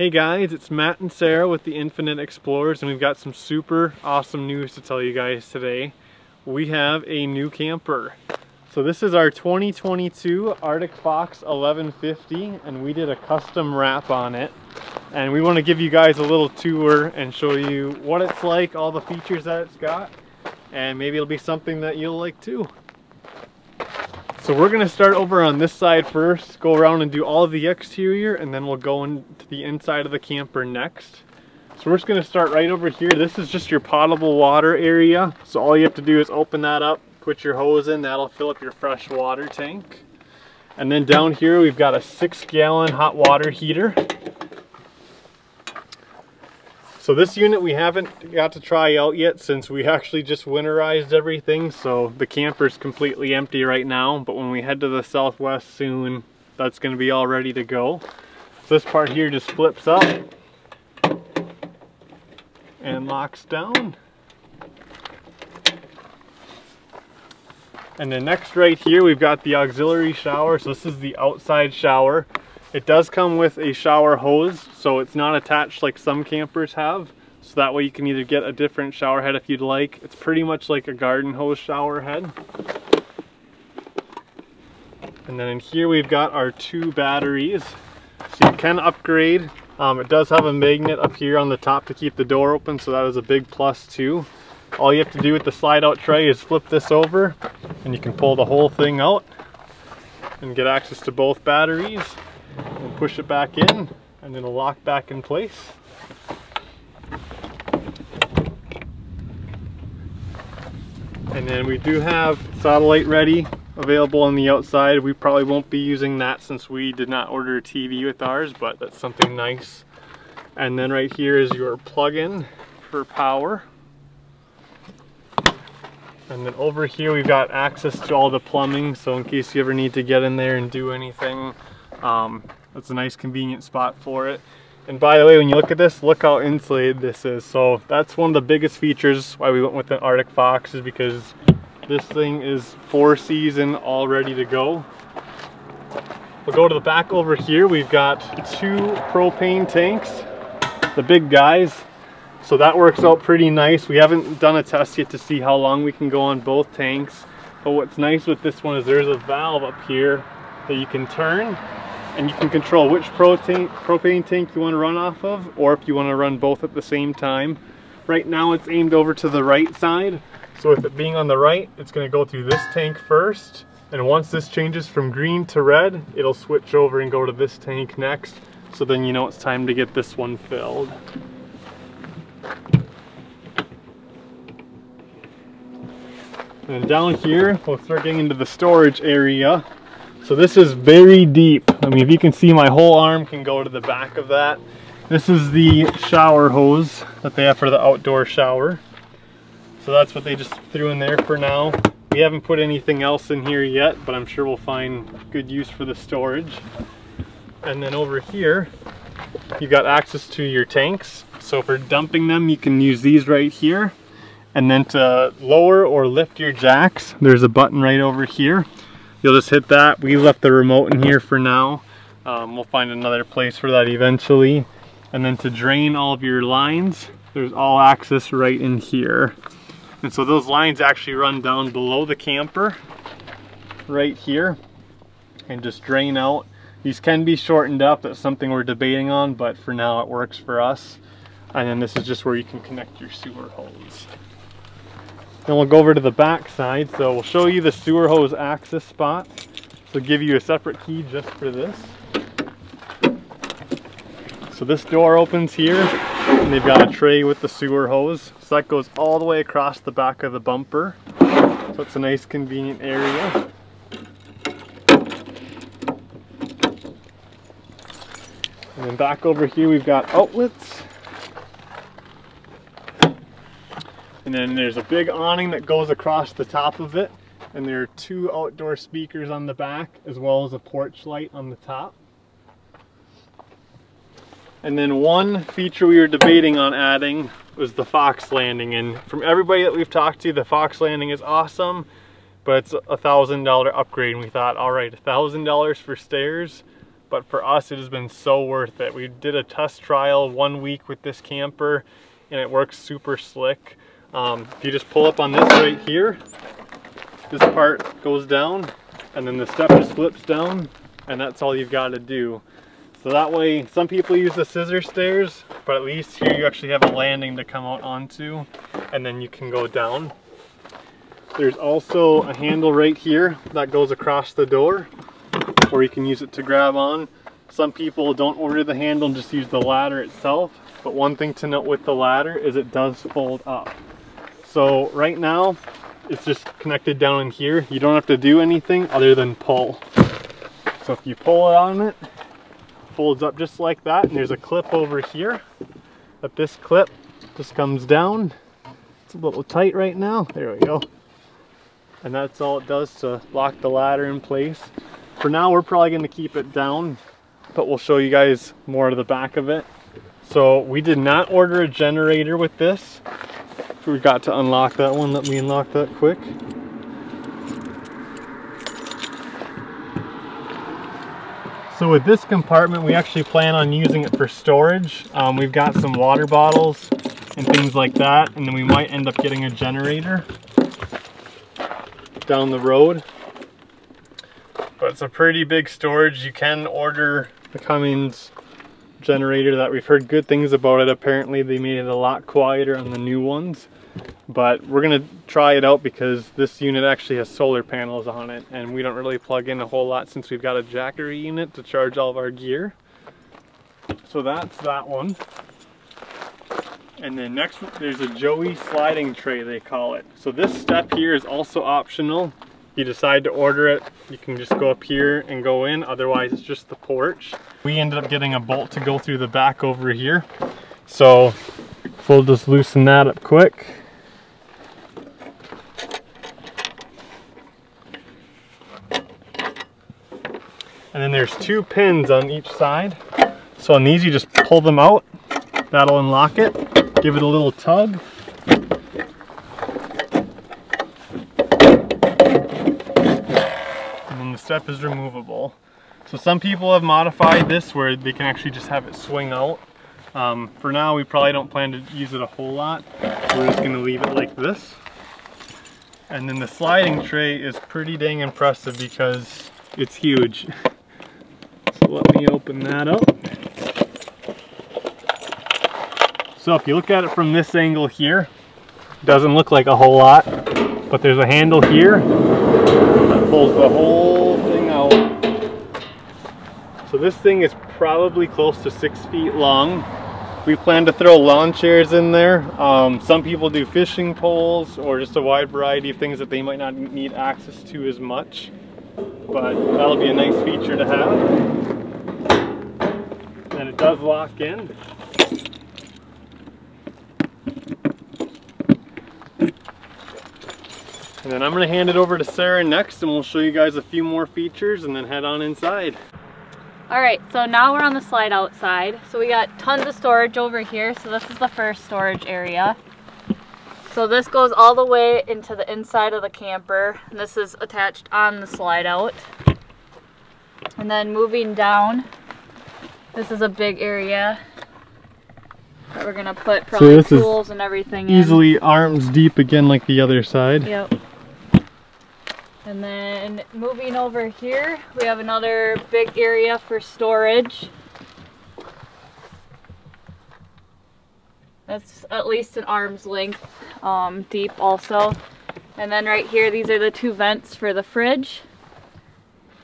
Hey guys, it's Matt and Sarah with the Infinite Explorers, and we've got some super awesome news to tell you guys today. We have a new camper. So this is our 2022 Arctic Fox 1150, and we did a custom wrap on it. And we want to give you guys a little tour and show you what it's like, all the features that it's got, and maybe it'll be something that you'll like too. So we're going to start over on this side first, go around and do all of the exterior, and then we'll go into the inside of the camper next. So we're just going to start right over here. This is just your potable water area. So all you have to do is open that up, put your hose in, that'll fill up your fresh water tank. And then down here we've got a 6-gallon hot water heater. So this unit we haven't got to try out yet since we actually just winterized everything, so the camper's completely empty right now, but when we head to the southwest soon, that's going to be all ready to go. So this part here just flips up and locks down. And then next right here we've got the auxiliary shower, so this is the outside shower. It does come with a shower hose, so it's not attached like some campers have. So that way you can either get a different shower head if you'd like. It's pretty much like a garden hose shower head. And then in here we've got our 2 batteries. So you can upgrade. It does have a magnet up here on the top to keep the door open, so that is a big plus too. All you have to do with the slide out tray is flip this over and you can pull the whole thing out and get access to both batteries. And push it back in, and it'll lock back in place. And then we do have satellite ready available on the outside. We probably won't be using that since we did not order a TV with ours, but that's something nice. And then right here is your plug-in for power. And then over here we've got access to all the plumbing, so in case you ever need to get in there and do anything, that's a nice convenient spot for it. And by the way, when you look at this, look how insulated this is. So that's one of the biggest features why we went with an Arctic Fox, is because this thing is 4-season all ready to go. We'll go to the back over here. We've got 2 propane tanks, the big guys, so that works out pretty nice. We haven't done a test yet to see how long we can go on both tanks, but what's nice with this one is there's a valve up here that you can turn, and you can control which propane tank you want to run off of, or if you want to run both at the same time. Right now it's aimed over to the right side, so with it being on the right, it's going to go through this tank first, and once this changes from green to red, it'll switch over and go to this tank next, so then you know it's time to get this one filled. And down here, we'll start getting into the storage area. So this is very deep. I mean, if you can see, my whole arm can go to the back of that. This is the shower hose that they have for the outdoor shower. So that's what they just threw in there for now. We haven't put anything else in here yet, but I'm sure we'll find good use for the storage. And then over here, you've got access to your tanks. So for dumping them, you can use these right here. And then to lower or lift your jacks, there's a button right over here. You'll just hit that. We left the remote in here for now. We'll find another place for that eventually. And then to drain all of your lines, there's all access right in here. And so those lines actually run down below the camper right here and just drain out. These can be shortened up. That's something we're debating on, but for now it works for us. And then this is just where you can connect your sewer hose. Then we'll go over to the back side, so we'll show you the sewer hose access spot. So give you a separate key just for this. So this door opens here, and they've got a tray with the sewer hose. So that goes all the way across the back of the bumper. So it's a nice convenient area. And then back over here we've got outlets. And then there's a big awning that goes across the top of it, and there are 2 outdoor speakers on the back, as well as a porch light on the top. And then one feature we were debating on adding was the Fox Landing, and from everybody that we've talked to, the Fox Landing is awesome, but it's a $1,000 upgrade, and we thought, all right, $1,000 for stairs, but for us it has been so worth it. We did a test trial 1 week with this camper and it works super slick. If you just pull up on this right here, this part goes down and then the step just flips down, and that's all you've got to do. So that way, some people use the scissor stairs, but at least here you actually have a landing to come out onto, and then you can go down. There's also a handle right here that goes across the door, or you can use it to grab on. Some people don't order the handle and just use the ladder itself, but one thing to note with the ladder is it does fold up. So right now, it's just connected down in here. You don't have to do anything other than pull. So if you pull it on, it folds up just like that, and there's a clip over here. But this clip just comes down. It's a little tight right now. There we go. And that's all it does to lock the ladder in place. For now, we're probably going to keep it down, but we'll show you guys more of the back of it. So we did not order a generator with this. We got to unlock that one. Let me unlock that quick. So with this compartment, we actually plan on using it for storage. We've got some water bottles and things like that, and then we might end up getting a generator down the road. But it's a pretty big storage. You can order the Cummins generator that we've heard good things about. It apparently they made it a lot quieter on the new ones, but we're gonna try it out because this unit actually has solar panels on it and we don't really plug in a whole lot since we've got a Jackery unit to charge all of our gear. So that's that one. And then next there's a Joey sliding tray, they call it. So this step here is also optional. If you decide to order it, you can just go up here and go in, otherwise it's just the porch. We ended up getting a bolt to go through the back over here, so we'll just loosen that up quick. And then there's two pins on each side, so on these you just pull them out, that'll unlock it, give it a little tug. Step is removable. So some people have modified this where they can actually just have it swing out. For now we probably don't plan to use it a whole lot. We're just going to leave it like this. And then the sliding tray is pretty dang impressive because it's huge. So let me open that up. So if you look at it from this angle here, it doesn't look like a whole lot, but there's a handle here that pulls the whole . So this thing is probably close to 6 feet long. We plan to throw lawn chairs in there. Some people do fishing poles or just a wide variety of things that they might not need access to as much. But that'll be a nice feature to have. And it does lock in. And then I'm gonna hand it over to Sarah next and we'll show you guys a few more features and then head on inside. All right, so now we're on the slide outside. So we got tons of storage over here. So this is the first storage area. So this goes all the way into the inside of the camper. And this is attached on the slide out. And then moving down, this is a big area that we're gonna put probably tools and everything in. Easily arms deep again like the other side. Yep. And then moving over here, we have another big area for storage. That's at least an arm's length deep also. And then right here, these are the two vents for the fridge.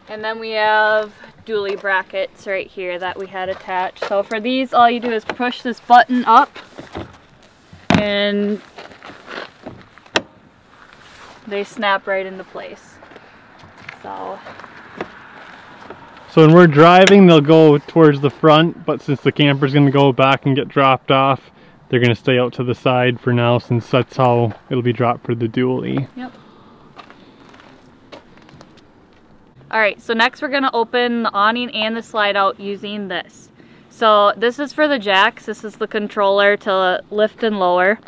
And then we have dually brackets right here that we had attached. So for these, all you do is push this button up and they snap right into place. So when we're driving, they'll go towards the front, but since the camper's gonna go back and get dropped off, they're gonna stay out to the side for now since that's how it'll be dropped for the dually. Yep. All right, so next we're gonna open the awning and the slide out using this. So this is for the jacks. This is the controller to lift and lower.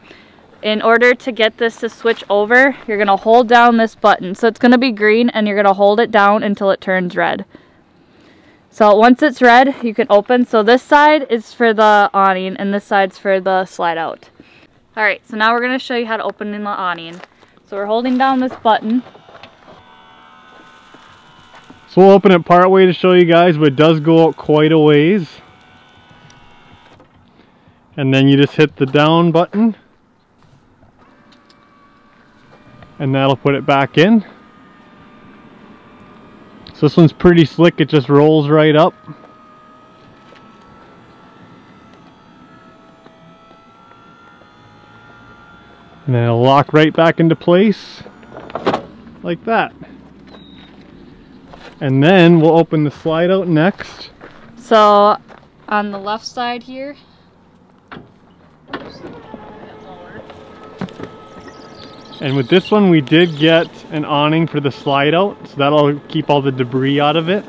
In order to get this to switch over, you're going to hold down this button. So it's going to be green and you're going to hold it down until it turns red. So once it's red, you can open. So this side is for the awning and this side's for the slide out. Alright, so now we're going to show you how to open in the awning. So we're holding down this button. So we'll open it part way to show you guys, but it does go out quite a ways. And then you just hit the down button. And that'll put it back in. So this one's pretty slick, it just rolls right up. And then it'll lock right back into place, like that. And then we'll open the slide out next. So on the left side here, and with this one we did get an awning for the slide out, so that'll keep all the debris out of it.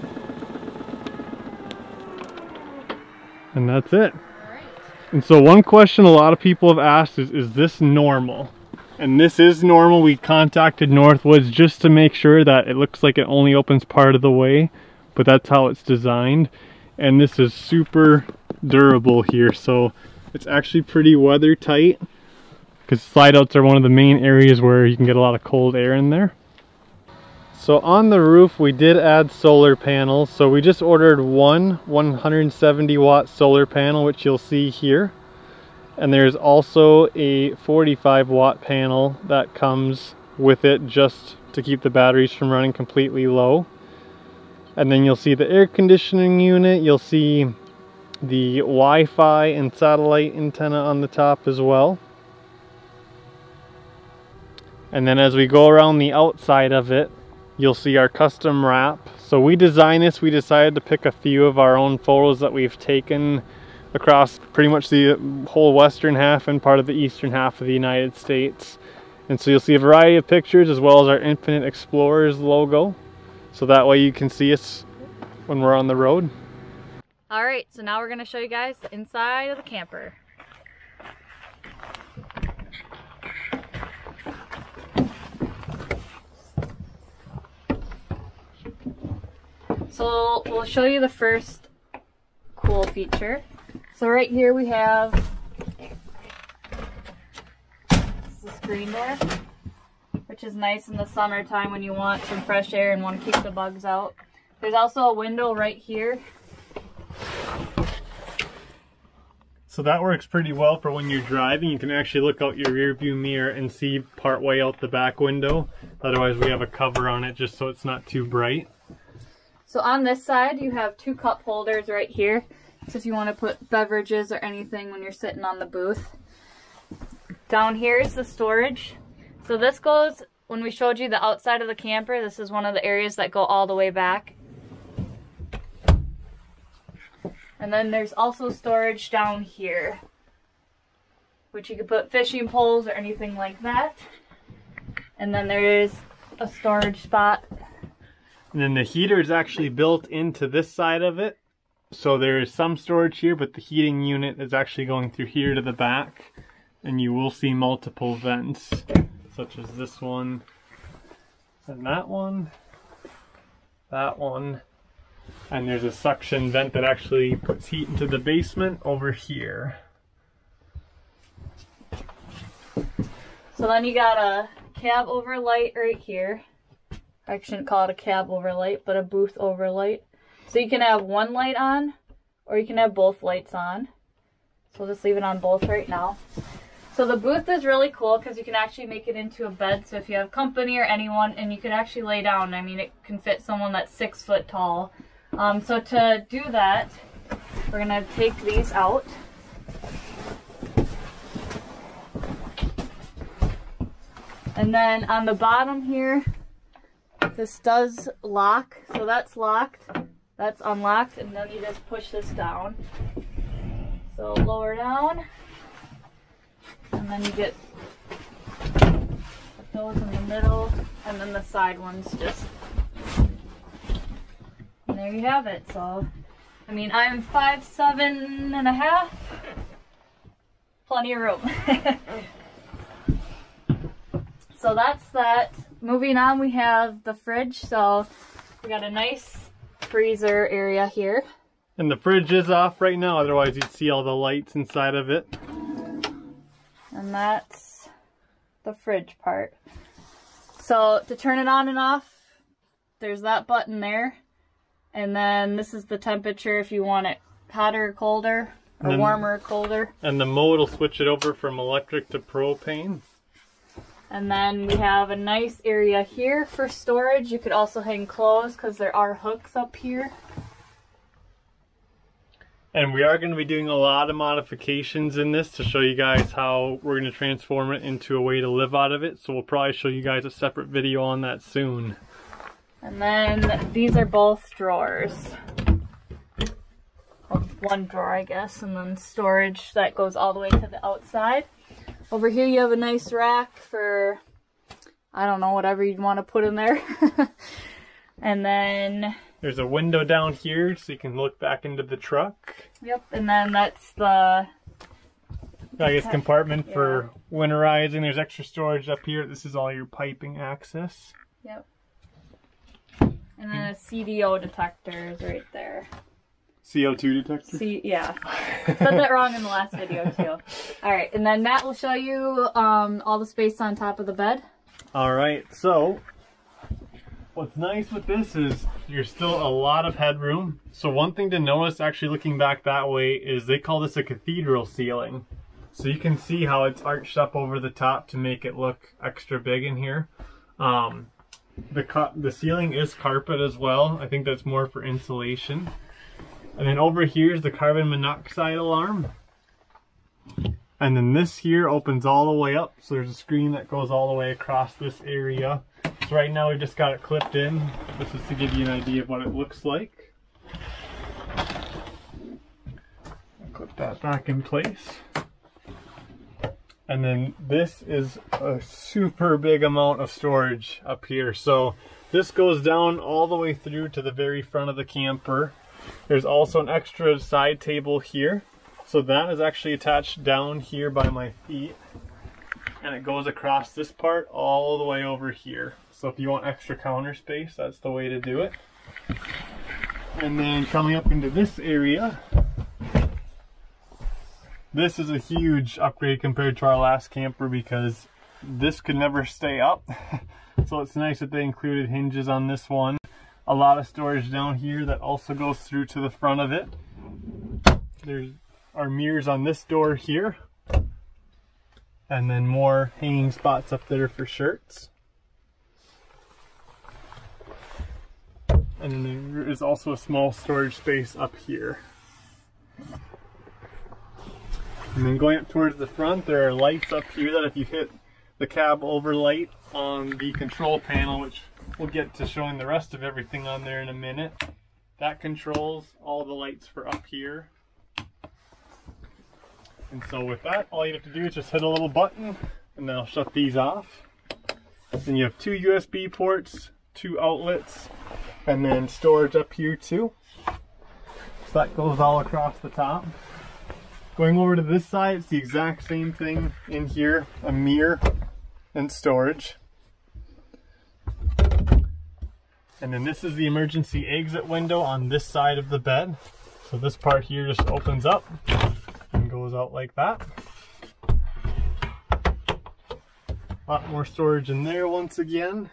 And that's it. All right. And so one question a lot of people have asked is this normal? And this is normal. We contacted Northwoods just to make sure that it looks like it only opens part of the way, but that's how it's designed. And this is super durable here, so it's actually pretty weather tight, because slide outs are one of the main areas where you can get a lot of cold air in there. So on the roof we did add solar panels. So we just ordered one 170 watt solar panel, which you'll see here. And there's also a 45 watt panel that comes with it just to keep the batteries from running completely low. And then you'll see the air conditioning unit, you'll see the Wi-Fi and satellite antenna on the top as well. And then as we go around the outside of it, you'll see our custom wrap. So we designed this, we decided to pick a few of our own photos that we've taken across pretty much the whole western half and part of the eastern half of the United States. And so you'll see a variety of pictures as well as our Infinite Explorers logo. So that way you can see us when we're on the road. All right, so now we're going to show you guys the inside of the camper. So we'll show you the first cool feature. So right here we have the screen there, which is nice in the summertime when you want some fresh air and want to keep the bugs out. There's also a window right here. So that works pretty well for when you're driving. You can actually look out your rear view mirror and see part way out the back window. Otherwise we have a cover on it just so it's not too bright. So on this side, you have two cup holders right here. So if you want to put beverages or anything when you're sitting on the booth. Down here is the storage. So this goes, when we showed you the outside of the camper, this is one of the areas that go all the way back. And then there's also storage down here, which you can put fishing poles or anything like that. And then there is a storage spot. And then the heater is actually built into this side of it. So there is some storage here, but the heating unit is actually going through here to the back. And you will see multiple vents, such as this one, and that one. And there's a suction vent that actually puts heat into the basement over here. So then you got a cab overlight right here. I shouldn't call it a cab overlight, but a booth overlight. So you can have one light on, or you can have both lights on. So we'll just leave it on both right now. So the booth is really cool because you can actually make it into a bed. So if you have company or anyone, and you can actually lay down. I mean, it can fit someone that's 6 foot tall. So to do that, we're gonna take these out. And then on the bottom here, this does lock, so that's locked, that's unlocked, and then you just push this down. So lower down, and then you get those in the middle, and then the side ones just, and there you have it. So, I mean, I'm 5'7" and a half, plenty of room. So that's that. Moving on, we have the fridge. So we got a nice freezer area here. And the fridge is off right now, otherwise you'd see all the lights inside of it. And that's the fridge part. So to turn it on and off, there's that button there. And then this is the temperature if you want it hotter or colder, or warmer or colder. And the mode will switch it over from electric to propane. And then we have a nice area here for storage. You could also hang clothes because there are hooks up here. And we are going to be doing a lot of modifications in this to show you guys how we're going to transform it into a way to live out of it. So we'll probably show you guys a separate video on that soon. And then these are both drawers. Well, one drawer, I guess, and then storage that goes all the way to the outside. Over here you have a nice rack for, I don't know, whatever you'd want to put in there. And then there's a window down here so you can look back into the truck. Yep, and then that's the, I guess, compartment for winterizing. There's extra storage up here. This is all your piping access. Yep. And then a CDO detector is right there. CO2 detector? Yeah. Said that wrong in the last video too. Alright, and then Matt will show you all the space on top of the bed. Alright, so what's nice with this is there's still a lot of headroom. So one thing to notice actually looking back that way is they call this a cathedral ceiling. So you can see how it's arched up over the top to make it look extra big in here. The ceiling is carpet as well. I think that's more for insulation. And then over here is the carbon monoxide alarm. And then this here opens all the way up. So there's a screen that goes all the way across this area. So right now we've just got it clipped in. This is to give you an idea of what it looks like. I'll clip that back in place. And then this is a super big amount of storage up here. So this goes down all the way through to the very front of the camper. There's also an extra side table here. So that is actually attached down here by my feet. And it goes across this part all the way over here. So if you want extra counter space, that's the way to do it. And then coming up into this area, this is a huge upgrade compared to our last camper because this could never stay up. So it's nice that they included hinges on this one. A lot of storage down here that also goes through to the front of it. There's our mirrors on this door here. And then more hanging spots up there for shirts. And then there is also a small storage space up here. And then going up towards the front, there are lights up here that if you hit the cab overlight on the control panel, which we'll get to showing the rest of everything on there in a minute, that controls all the lights for up here. And so with that, all you have to do is just hit a little button and that'll shut these off. Then you have two USB ports, two outlets, and then storage up here too. So that goes all across the top. Going over to this side, it's the exact same thing in here, a mirror and storage. And then this is the emergency exit window on this side of the bed. So this part here just opens up and goes out like that. A lot more storage in there once again.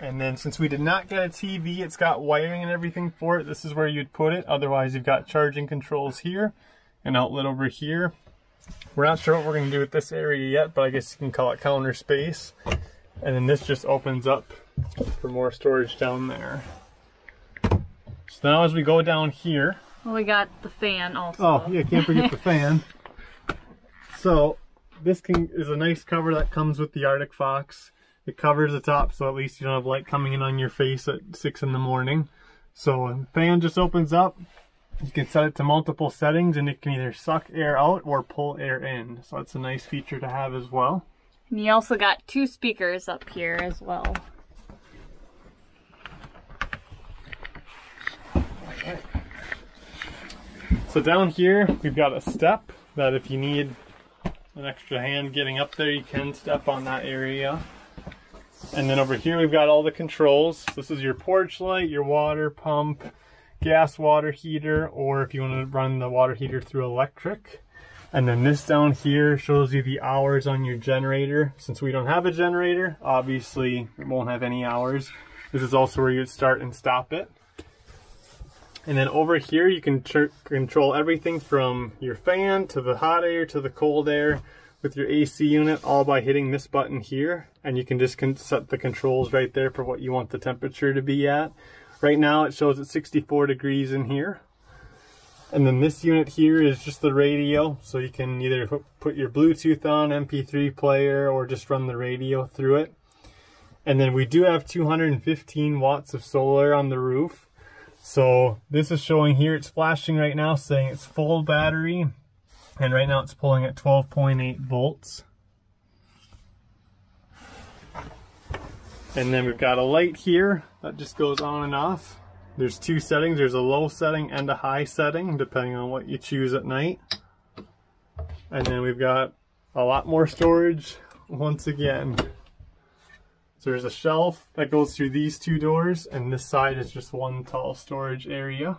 And then since we did not get a TV, it's got wiring and everything for it. This is where you'd put it. Otherwise you've got charging controls here, an outlet over here. We're not sure what we're going to do with this area yet, but I guess you can call it counter space. And then this just opens up for more storage down there. So now as we go down here... Well, we got the fan also. Oh, yeah, can't forget the fan. So this is a nice cover that comes with the Arctic Fox. It covers the top, so at least you don't have light coming in on your face at 6 in the morning. So the fan just opens up. You can set it to multiple settings, and it can either suck air out or pull air in. So that's a nice feature to have as well. And you also got two speakers up here as well. Okay. So down here, we've got a step that if you need an extra hand getting up there, you can step on that area. And then over here we've got all the controls. This is your porch light, your water pump, gas water heater, or if you want to run the water heater through electric. And then this down here shows you the hours on your generator. Since we don't have a generator, obviously it won't have any hours. This is also where you would start and stop it. And then over here you can control everything from your fan to the hot air to the cold air with your AC unit, all by hitting this button here. And you can just set the controls right there for what you want the temperature to be at. Right now it shows it's 64 degrees in here. And then this unit here is just the radio, so you can either put your Bluetooth on, MP3 player, or just run the radio through it. And then we do have 215 watts of solar on the roof. So this is showing here, it's flashing right now saying it's full battery, and right now it's pulling at 12.8 volts. And then we've got a light here that just goes on and off. There's two settings, there's a low setting and a high setting, depending on what you choose at night. And then we've got a lot more storage once again. So there's a shelf that goes through these two doors, and this side is just one tall storage area.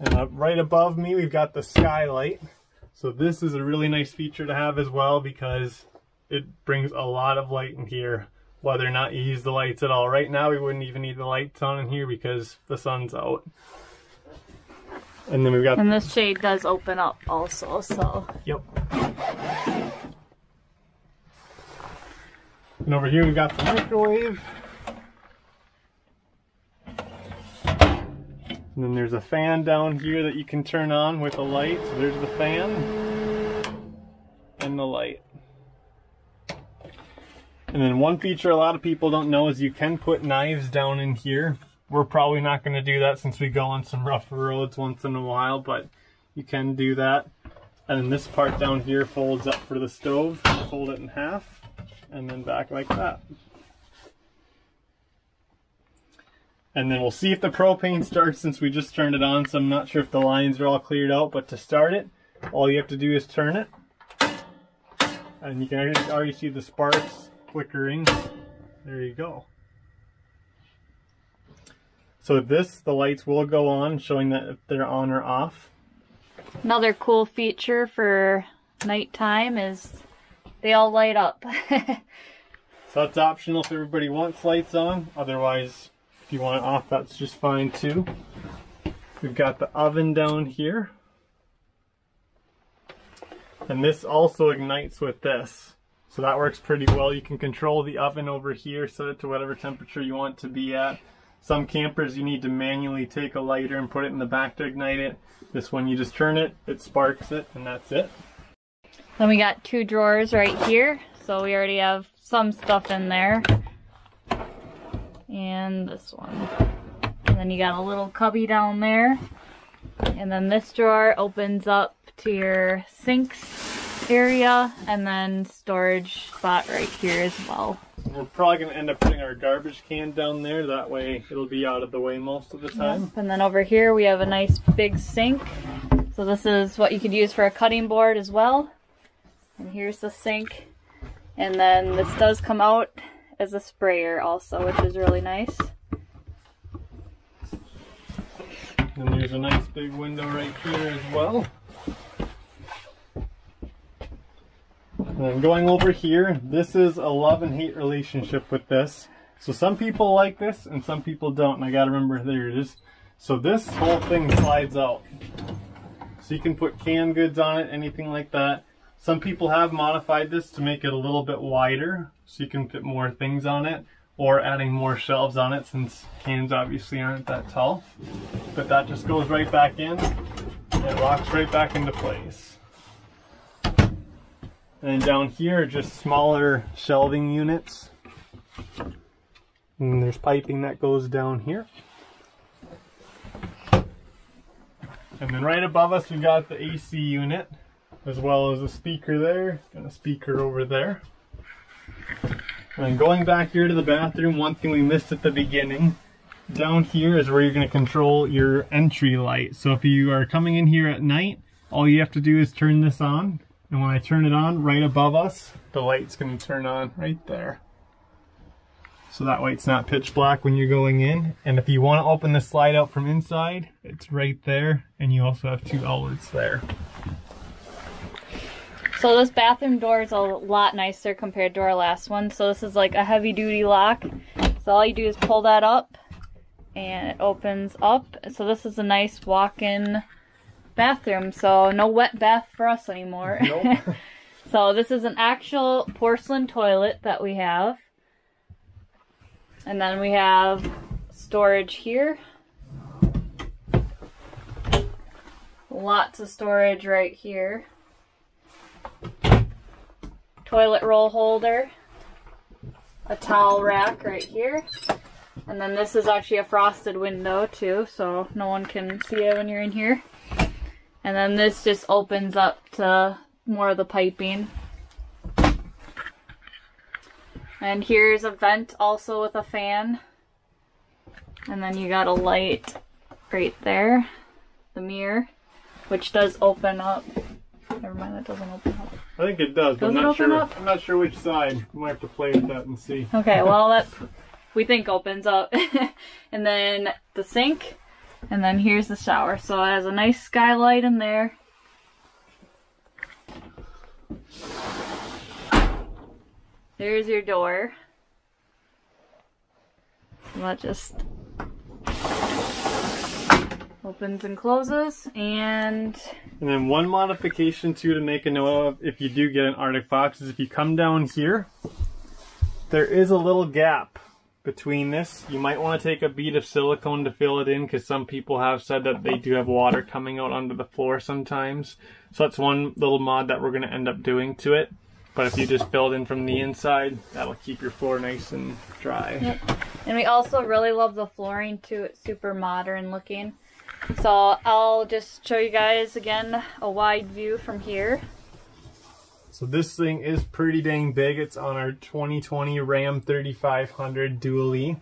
And up right above me, we've got the skylight. So this is a really nice feature to have as well, because it brings a lot of light in here. Whether or not you use the lights at all. Right now we wouldn't even need the lights on in here because the sun's out. And then we've got... And this shade does open up also, so... Yep. And over here we've got the microwave. And then there's a fan down here that you can turn on with a light. So there's the fan. And the light. And then one feature a lot of people don't know is you can put knives down in here. We're probably not going to do that since we go on some rough roads once in a while, but you can do that. And then this part down here folds up for the stove. Fold it in half and then back like that. And then we'll see if the propane starts since we just turned it on, so I'm not sure if the lines are all cleared out, but to start it, all you have to do is turn it. And you can already see the sparks flickering. There you go. So the lights will go on, showing that if they're on or off. Another cool feature for nighttime is they all light up. So that's optional if everybody wants lights on. Otherwise, if you want it off, that's just fine too. We've got the oven down here. And this also ignites with this. So that works pretty well. You can control the oven over here, set it to whatever temperature you want it to be at. Some campers you need to manually take a lighter and put it in the back to ignite it. This one you just turn it, it sparks it, and that's it. Then we got two drawers right here. So we already have some stuff in there. And this one. And then you got a little cubby down there. And then this drawer opens up to your sinks area, and then storage spot right here as well. We're probably going to end up putting our garbage can down there, that way it'll be out of the way most of the time. Yep. And then over here we have a nice big sink. So this is what you could use for a cutting board as well. And here's the sink. And then this does come out as a sprayer also, which is really nice. And there's a nice big window right here as well. And then going over here, this is a love and hate relationship with this. So some people like this and some people don't. And I gotta remember, there it is. So this whole thing slides out. So you can put canned goods on it, anything like that. Some people have modified this to make it a little bit wider so you can fit more things on it, or adding more shelves on it since cans obviously aren't that tall. But that just goes right back in. It locks right back into place. And down here are just smaller shelving units. And there's piping that goes down here. And then right above us we've got the AC unit, as well as a speaker there, and a speaker over there. And going back here to the bathroom, one thing we missed at the beginning, down here is where you're going to control your entry light. So if you are coming in here at night, all you have to do is turn this on. And when I turn it on right above us, the light's going to turn on right there. So that way it's not pitch black when you're going in. And if you want to open the slide out from inside, it's right there. And you also have two outlets there. So this bathroom door is a lot nicer compared to our last one. So this is like a heavy duty lock. So all you do is pull that up and it opens up. So this is a nice walk-in bathroom. So no wet bath for us anymore. Nope. So this is an actual porcelain toilet that we have. And then we have storage here. Lots of storage right here. Toilet roll holder. A towel rack right here. And then this is actually a frosted window too, so no one can see it when you're in here. And then this just opens up to more of the piping. And here's a vent also with a fan. And then you got a light right there. The mirror, which does open up. Never mind, that doesn't open up. I think it does, but I'm not sure which side. We might have to play with that and see. Okay, well, that we think opens up. And then the sink. And then here's the shower. So it has a nice skylight in there. There's your door. So that just opens and closes. And then one modification too to make a note of if you do get an Arctic Fox is if you come down here, there is a little gap between this. You might want to take a bead of silicone to fill it in because some people have said that they do have water coming out onto the floor sometimes. So that's one little mod that we're going to end up doing to it. But if you just build in from the inside, that'll keep your floor nice and dry. Yep. And we also really love the flooring too. It's super modern looking. So I'll just show you guys again a wide view from here. So this thing is pretty dang big. It's on our 2020 Ram 3500 dually.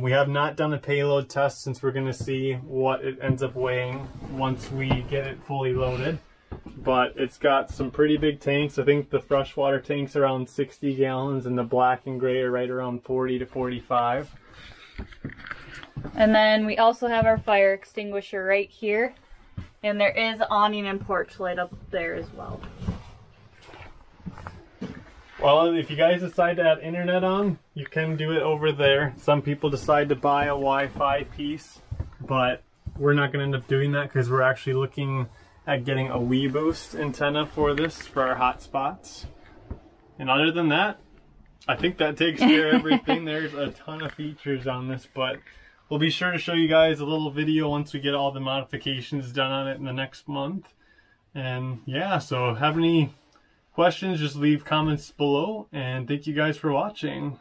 We have not done a payload test since we're going to see what it ends up weighing once we get it fully loaded. But it's got some pretty big tanks. I think the freshwater tanks are around 60 gallons and the black and gray are right around 40 to 45. And then we also have our fire extinguisher right here. And there is awning and porch light up there as well. Well, if you guys decide to have internet on, you can do it over there. Some people decide to buy a Wi-Fi piece, but we're not going to end up doing that because we're actually looking at getting a WeBoost antenna for this, for our hotspots. And other than that, I think that takes care of everything. There's a ton of features on this, but we'll be sure to show you guys a little video once we get all the modifications done on it in the next month. And yeah, so if you have any questions, just leave comments below, and thank you guys for watching.